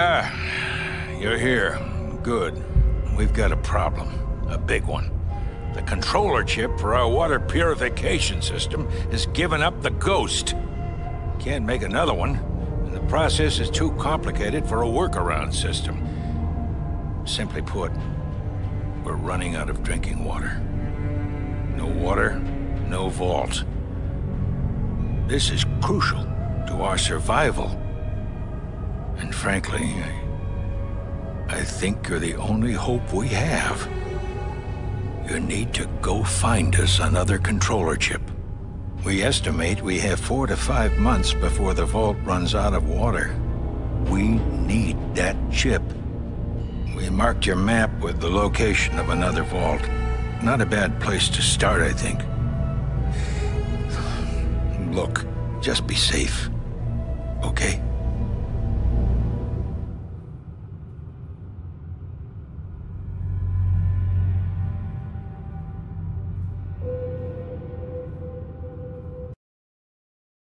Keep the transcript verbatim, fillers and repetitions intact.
Ah, you're here. Good. We've got a problem. A big one. The controller chip for our water purification system has given up the ghost. Can't make another one, and the process is too complicated for a workaround system. Simply put, we're running out of drinking water. No water, no vault. This is crucial to our survival. And frankly, I, I think you're the only hope we have. You need to go find us another controller chip. We estimate we have four to five months before the vault runs out of water. We need that chip. We marked your map with the location of another vault. Not a bad place to start, I think. Look, just be safe, okay?